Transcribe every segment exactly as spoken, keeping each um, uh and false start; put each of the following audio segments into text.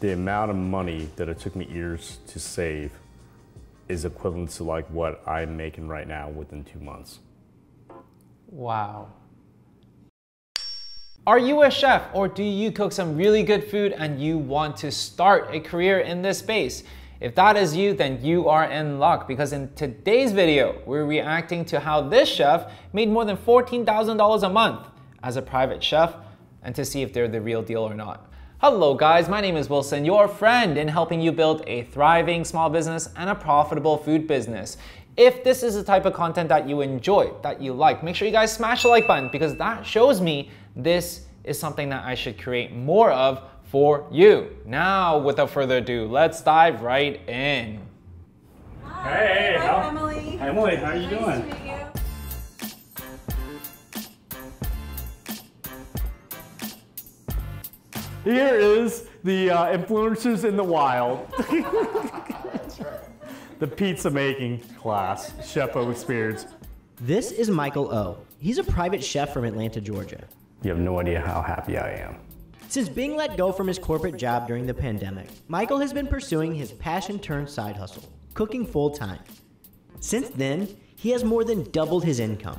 The amount of money that it took me years to save is equivalent to like what I'm making right now within two months. Wow. Are you a chef, or do you cook some really good food and you want to start a career in this space? If that is you, then you are in luck, because in today's video, we're reacting to how this chef made more than fourteen thousand dollars a month as a private chef, and to see if they're the real deal or not. Hello guys, my name is Wilson, your friend in helping you build a thriving small business and a profitable food business. If this is the type of content that you enjoy, that you like, make sure you guys smash the like button, because that shows me this is something that I should create more of for you. Now, without further ado, let's dive right in. Hi, hey, hi, how, Emily. Hi, Emily, how are you nice doing? To meet you. Here is the uh, influencers in the wild. That's right. The pizza making class, Chef O experience. This is Michael O. He's a private chef from Atlanta, Georgia. You have no idea how happy I am. Since being let go from his corporate job during the pandemic, Michael has been pursuing his passion-turned side hustle, cooking full-time. Since then, he has more than doubled his income.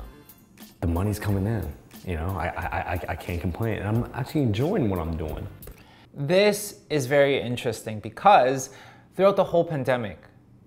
The money's coming in, you know, I, I, I, I can't complain. And I'm actually enjoying what I'm doing. This is very interesting because throughout the whole pandemic,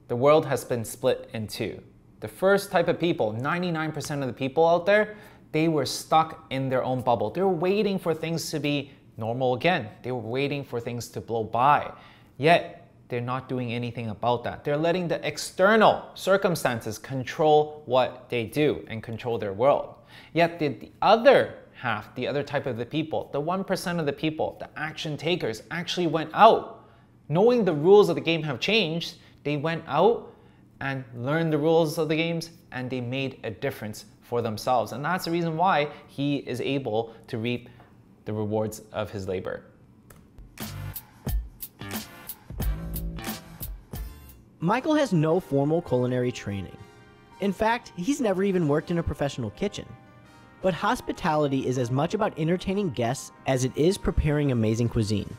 the world has been split in two. The first type of people, ninety-nine percent of the people out there, they were stuck in their own bubble. They were waiting for things to be normal again. They were waiting for things to blow by. Yet, they're not doing anything about that. They're letting the external circumstances control what they do and control their world. Yet, the, the other half, the other type of the people, the one percent of the people, the action takers, actually went out. Knowing the rules of the game have changed, they went out and learned the rules of the games, and they made a difference for themselves. And that's the reason why he is able to reap the rewards of his labor. Michael has no formal culinary training. In fact, he's never even worked in a professional kitchen. But hospitality is as much about entertaining guests as it is preparing amazing cuisine.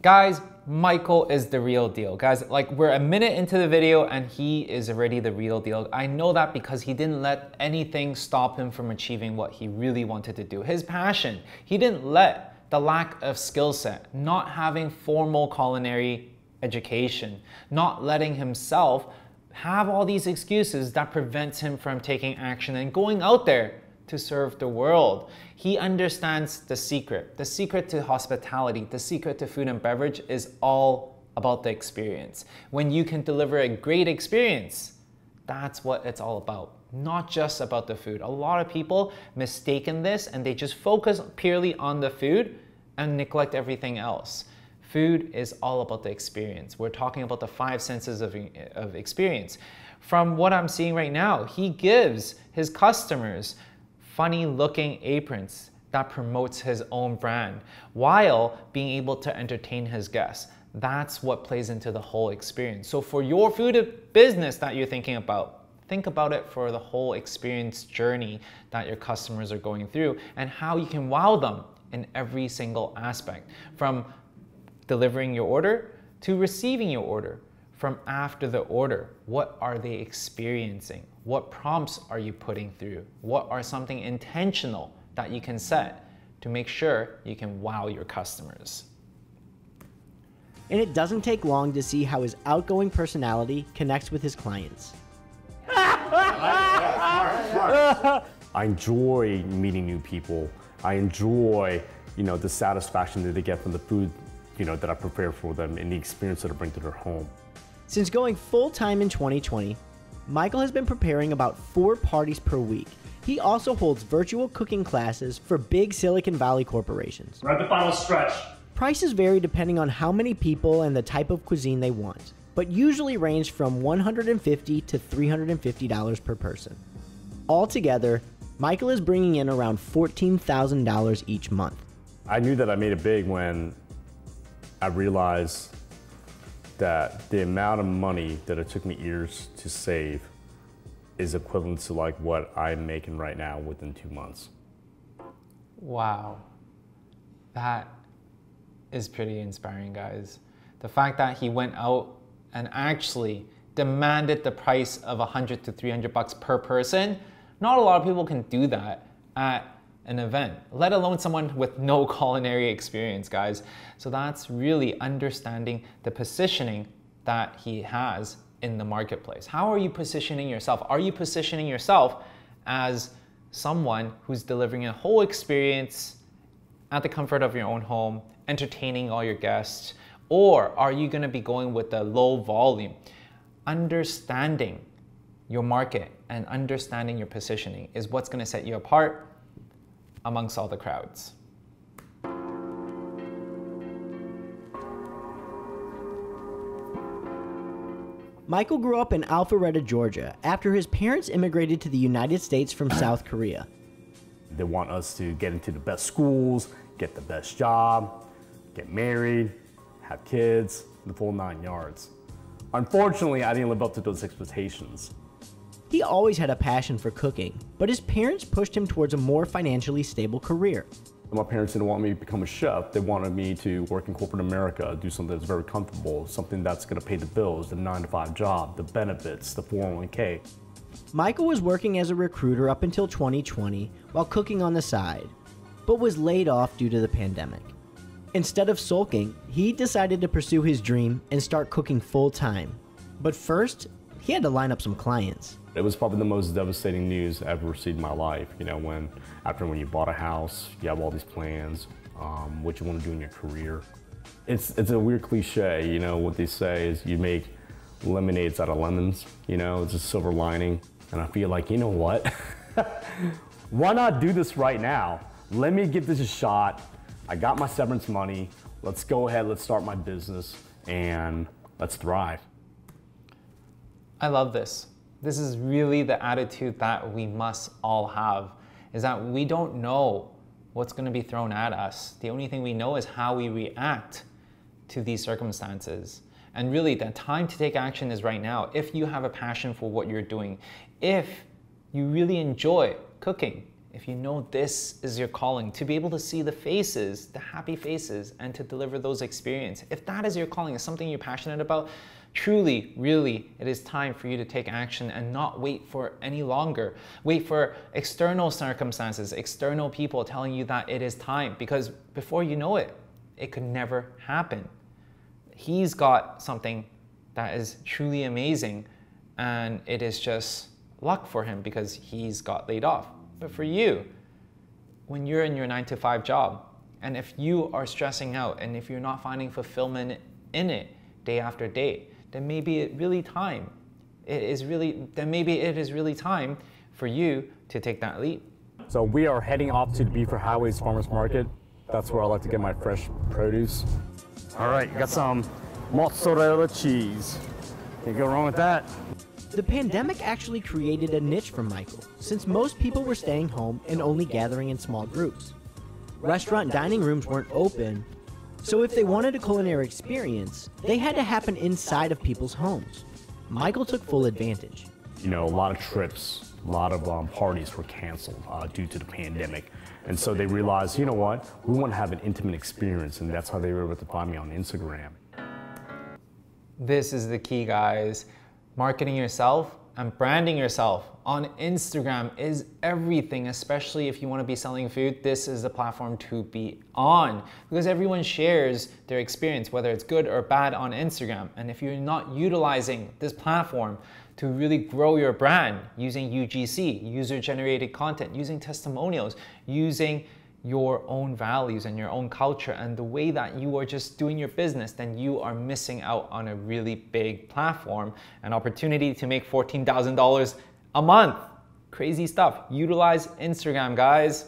Guys, Michael is the real deal. Guys, like, we're a minute into the video and he is already the real deal. I know that because he didn't let anything stop him from achieving what he really wanted to do. His passion. He didn't let the lack of skill set, not having formal culinary education, not letting himself have all these excuses that prevents him from taking action and going out there to serve the world. He understands the secret. The secret to hospitality, the secret to food and beverage is all about the experience. When you can deliver a great experience, that's what it's all about. Not just about the food. A lot of people mistaken this and they just focus purely on the food and neglect everything else. Food is all about the experience. We're talking about the five senses of, of experience. From what I'm seeing right now, he gives his customers funny looking aprons that promotes his own brand while being able to entertain his guests. That's what plays into the whole experience. So for your food business that you're thinking about, think about it for the whole experience journey that your customers are going through and how you can wow them in every single aspect, from delivering your order to receiving your order. From after the order, what are they experiencing? What prompts are you putting through? What are something intentional that you can set to make sure you can wow your customers? And it doesn't take long to see how his outgoing personality connects with his clients. I enjoy meeting new people. I enjoy, you know, the satisfaction that they get from the food, you know, that I prepare for them and the experience that I bring to their home. Since going full-time in twenty twenty, Michael has been preparing about four parties per week. He also holds virtual cooking classes for big Silicon Valley corporations. We're at the final stretch. Prices vary depending on how many people and the type of cuisine they want, but usually range from one hundred fifty dollars to three hundred fifty dollars per person. Altogether, Michael is bringing in around fourteen thousand dollars each month. I knew that I made it big when I realized that the amount of money that it took me years to save is equivalent to like what I'm making right now within two months. Wow, that is pretty inspiring, guys. The fact that he went out and actually demanded the price of a hundred to three hundred bucks per person, not a lot of people can do that at an event, let alone someone with no culinary experience, guys. So that's really understanding the positioning that he has in the marketplace. How are you positioning yourself? Are you positioning yourself as someone who's delivering a whole experience at the comfort of your own home, entertaining all your guests, or are you gonna be going with the low volume? Understanding your market and understanding your positioning is what's gonna set you apart amongst all the crowds. Michael grew up in Alpharetta, Georgia, after his parents immigrated to the United States from South Korea. They want us to get into the best schools, get the best job, get married, have kids, the full nine yards. Unfortunately, I didn't live up to those expectations. He always had a passion for cooking, but his parents pushed him towards a more financially stable career. My parents didn't want me to become a chef. They wanted me to work in corporate America, do something that's very comfortable, something that's going to pay the bills, the nine to five job, the benefits, the four oh one K. Michael was working as a recruiter up until twenty twenty while cooking on the side, but was laid off due to the pandemic. Instead of sulking, he decided to pursue his dream and start cooking full-time. But first, he had to line up some clients. It was probably the most devastating news I've ever received in my life. You know, when after when you bought a house, you have all these plans, um, what you want to do in your career. It's it's a weird cliche, you know. What they say is you make lemonades out of lemons. You know, it's a silver lining. And I feel like, you know what? Why not do this right now? Let me give this a shot. I got my severance money. Let's go ahead. Let's start my business and let's thrive. I love this. This is really the attitude that we must all have, is that we don't know what's going to be thrown at us. The only thing we know is how we react to these circumstances. And really, the time to take action is right now. If you have a passion for what you're doing, if you really enjoy cooking, if you know this is your calling, to be able to see the faces, the happy faces, and to deliver those experiences. If that is your calling, is something you're passionate about, truly, really, it is time for you to take action and not wait for any longer. Wait for external circumstances, external people telling you that it is time, because before you know it, it could never happen. He's got something that is truly amazing, and it is just luck for him because he's got laid off. But for you, when you're in your nine to five job, and if you are stressing out and if you're not finding fulfillment in it day after day, then maybe it really time. It is really, then maybe it is really time for you to take that leap. So we are heading off to the Beaver Highways Farmers Market. That's where I like to get my fresh produce. All right, got some mozzarella cheese. Can't go wrong with that. The pandemic actually created a niche for Michael, since most people were staying home and only gathering in small groups. Restaurant dining rooms weren't open, so if they wanted a culinary experience, they had to happen inside of people's homes. Michael took full advantage. You know, a lot of trips, a lot of um, parties were canceled uh, due to the pandemic. And so they realized, you know what, we want to have an intimate experience, and that's how they were able to find me on Instagram. This is the key, guys. Marketing yourself and branding yourself on Instagram is everything, especially if you want to be selling food. This is the platform to be on because everyone shares their experience, whether it's good or bad, on Instagram. And if you're not utilizing this platform to really grow your brand using U G C, user-generated content, using testimonials, using your own values and your own culture and the way that you are just doing your business, then you are missing out on a really big platform, an opportunity to make fourteen thousand dollars a month. Crazy stuff. Utilize Instagram, guys.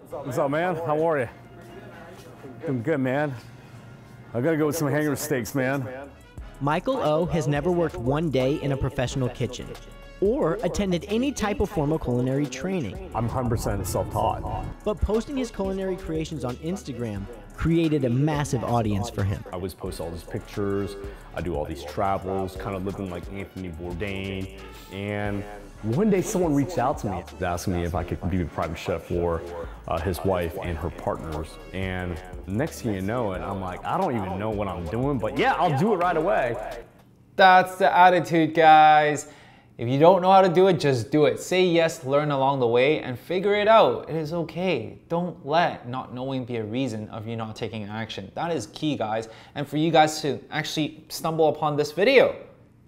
What's up, What's up, man? How are you? I'm good, man. I gotta go with some hanger steaks, man. Michael O has never worked one day in a professional kitchen or attended any type of formal culinary training. I'm one hundred percent self-taught. But posting his culinary creations on Instagram created a massive audience for him. I always post all these pictures, I do all these travels, kind of living like Anthony Bourdain, and One day someone reached out to me asking me if I could be the private chef for uh, his wife and her partners. And next thing you know it, I'm like, I don't even know what I'm doing, but yeah, I'll do it right away. That's the attitude, guys. If you don't know how to do it, just do it. Say yes, learn along the way, and figure it out. It is okay. Don't let not knowing be a reason of you not taking action. That is key, guys. And for you guys to actually stumble upon this video,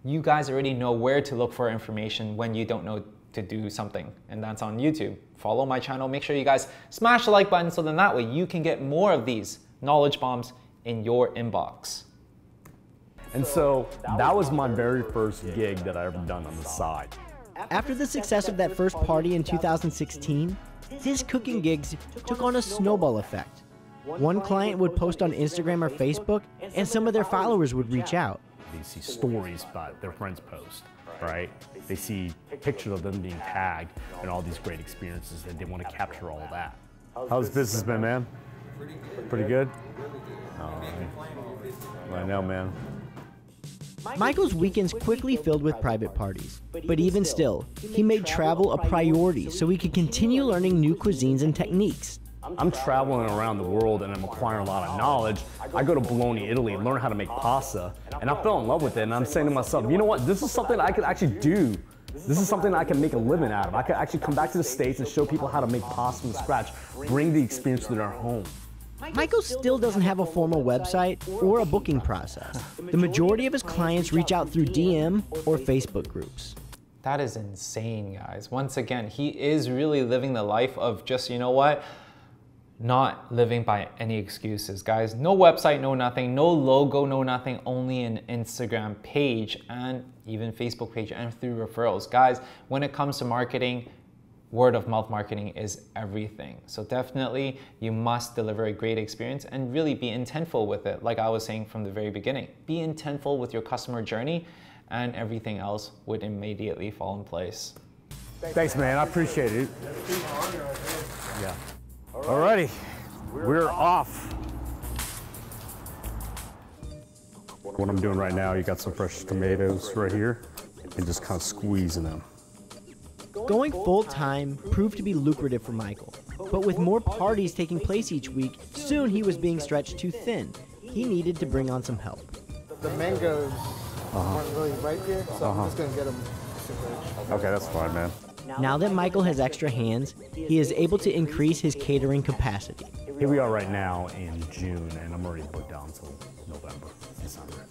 you guys already know where to look for information when you don't know to do something, and that's on YouTube. Follow my channel. Make sure you guys smash the like button so then that way you can get more of these knowledge bombs in your inbox. And so that was my very first gig that I ever done on the side. After the success of that first party in two thousand sixteen, his cooking gigs took on a snowball effect. One client would post on Instagram or Facebook, and some of their followers would reach out. They see stories that their friends post, right? They see pictures of them being tagged and all these great experiences, and they want to capture all of that. How's business been, man? Pretty good? Oh, I know, man. Michael's weekends quickly filled with private parties, but even still, he made travel a priority so he could continue learning new cuisines and techniques. I'm traveling around the world and I'm acquiring a lot of knowledge. I go to Bologna, Italy, learn how to make pasta, and I fell in love with it, and I'm saying to myself, you know what, this is something I could actually do. This is something I can make a living out of. I could actually come back to the States and show people how to make pasta from scratch, bring the experience to their home. Michael still doesn't have a formal website or a booking process. The majority of his clients reach out through D M or Facebook groups. That is insane, guys. Once again, he is really living the life of just, you know what, not living by any excuses, guys. No website, no nothing, no logo, no nothing, only an Instagram page and even Facebook page and through referrals. Guys, when it comes to marketing, word of mouth marketing is everything. So definitely you must deliver a great experience and really be intentful with it. Like I was saying from the very beginning, be intentful with your customer journey and everything else would immediately fall in place. Thanks, man. I appreciate it. Yeah. Alrighty, we're off. What I'm doing right now, you got some fresh tomatoes right here and just kind of squeezing them. Going full-time proved to be lucrative for Michael, but with more parties taking place each week, soon he was being stretched too thin. He needed to bring on some help. The mangoes uh-huh. weren't really ripe here, so uh-huh. I'm just going to get them super. Okay, that's fine, man. Now that Michael has extra hands, he is able to increase his catering capacity. Here we are right now in June, and I'm already booked down until November, December.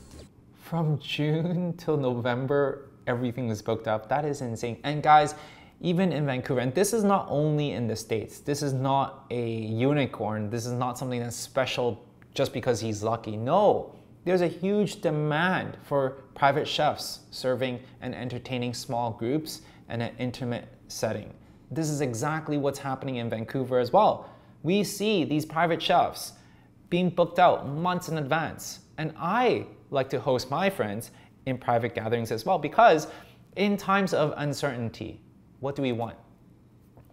From June till November, everything was booked up. That is insane. And guys, even in Vancouver, and this is not only in the States, this is not a unicorn, this is not something that's special just because he's lucky. No, there's a huge demand for private chefs serving and entertaining small groups in an intimate setting. This is exactly what's happening in Vancouver as well. We see these private chefs being booked out months in advance, and I like to host my friends in private gatherings as well, because in times of uncertainty, what do we want?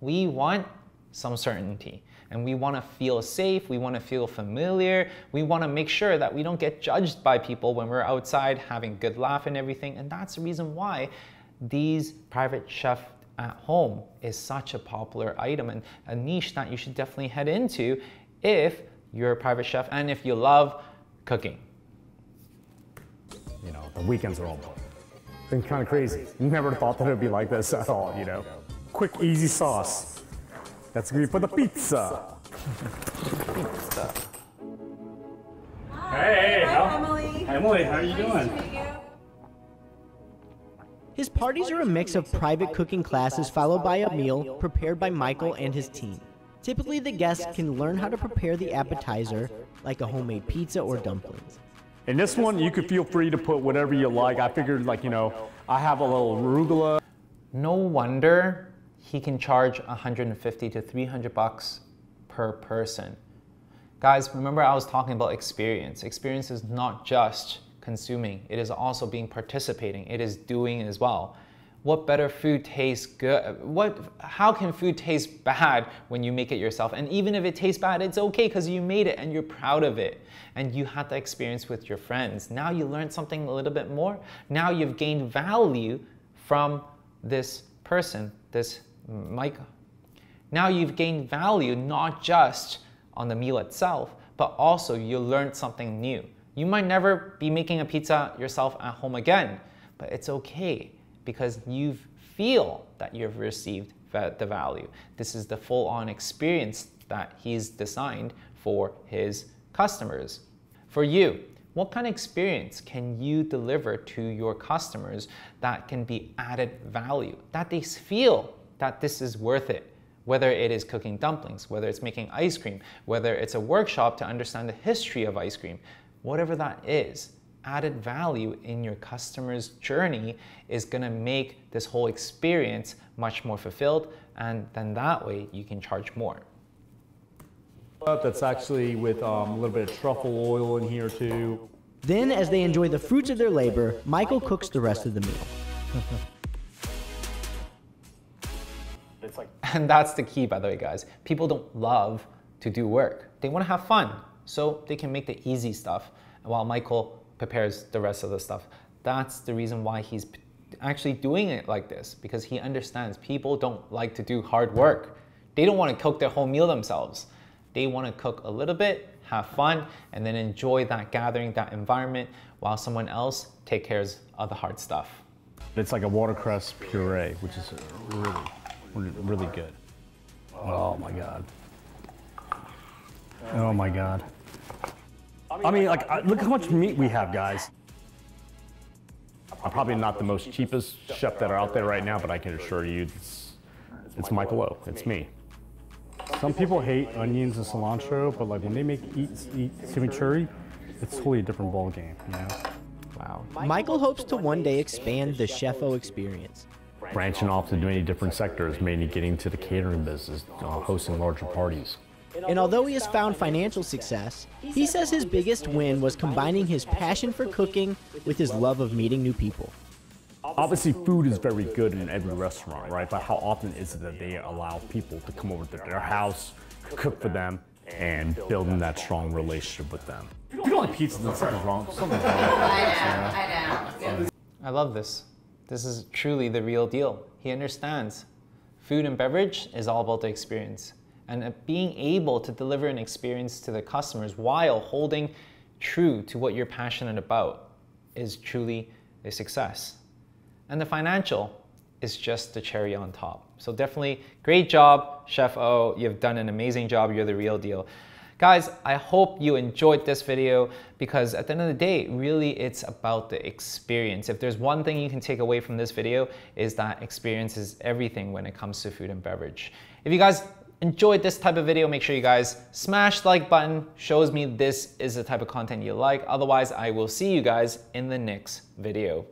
We want some certainty, and we want to feel safe, we want to feel familiar, we want to make sure that we don't get judged by people when we're outside having a good laugh and everything. And that's the reason why these private chef at home is such a popular item and a niche that you should definitely head into if you're a private chef and if you love cooking. You know, the weekends are all booked. Been kind of crazy. Never thought that it would be like this at all, you know. Quick, easy sauce. That's gonna be for the pizza. Pizza. Hi. Hey, hi, Emily. Hi, Emily, how are you doing? Nice to meet you. His parties are a mix of private cooking classes followed by a meal prepared by Michael and his team. Typically, the guests can learn how to prepare the appetizer, like a homemade pizza or dumplings. In this one, you can feel free to put whatever you like. I figured, like, you know, I have a little arugula. No wonder he can charge one hundred fifty to three hundred bucks per person. Guys, remember I was talking about experience. Experience is not just consuming. It is also being participating. It is doing as well. What better food tastes good? What, how can food taste bad when you make it yourself? And even if it tastes bad, it's okay because you made it and you're proud of it. And you had the experience with your friends. Now you learned something a little bit more. Now you've gained value from this person, this Michael. Now you've gained value not just on the meal itself, but also you learned something new. You might never be making a pizza yourself at home again, but it's okay because you feel that you've received the value. This is the full-on experience that he's designed for his customers. For you, what kind of experience can you deliver to your customers that can be added value, that they feel that this is worth it? Whether it is cooking dumplings, whether it's making ice cream, whether it's a workshop to understand the history of ice cream, whatever that is, added value in your customer's journey is going to make this whole experience much more fulfilled, and then that way you can charge more. That's actually with um, a little bit of truffle oil in here too. Then as they enjoy the fruits of their labor, Michael cooks the rest of the meal. It's like, and that's the key, by the way, guys. People don't love to do work. They want to have fun, so they can make the easy stuff while Michael prepares the rest of the stuff. That's the reason why he's actually doing it like this, because he understands people don't like to do hard work. They don't want to cook their whole meal themselves. They want to cook a little bit, have fun, and then enjoy that gathering, that environment, while someone else takes care of the hard stuff. It's like a watercress puree, which is really, really good. Oh my God. Oh my God. I mean, like, I, look how much meat we have, guys. I'm probably not the most cheapest chef that are out there right now, but I can assure you it's, it's Michael O, it's me. Some people hate onions and cilantro, but like when they make eat, eat chimichurri, it's totally a different ball game, you know? Wow. Michael hopes to one day expand the Chef O experience. Branching off to many different sectors, mainly getting to the catering business, uh, hosting larger parties. And although he has found financial success, he says his biggest win was combining his passion for cooking with his love of meeting new people. Obviously, food is very good in every restaurant, right? But how often is it that they allow people to come over to their house, cook for them, and building that strong relationship with them? If you don't like pizza, there's something wrong. Something's wrong. I know, I know. I love this. This is truly the real deal. He understands. Food and beverage is all about the experience. And being able to deliver an experience to the customers while holding true to what you're passionate about is truly a success. And the financial is just the cherry on top. So definitely great job, Chef O. You've done an amazing job. You're the real deal. Guys, I hope you enjoyed this video because at the end of the day, really it's about the experience. If there's one thing you can take away from this video is that experience is everything when it comes to food and beverage. If you guys enjoyed this type of video, make sure you guys smash the like button. Shows me this is the type of content you like. Otherwise, I will see you guys in the next video.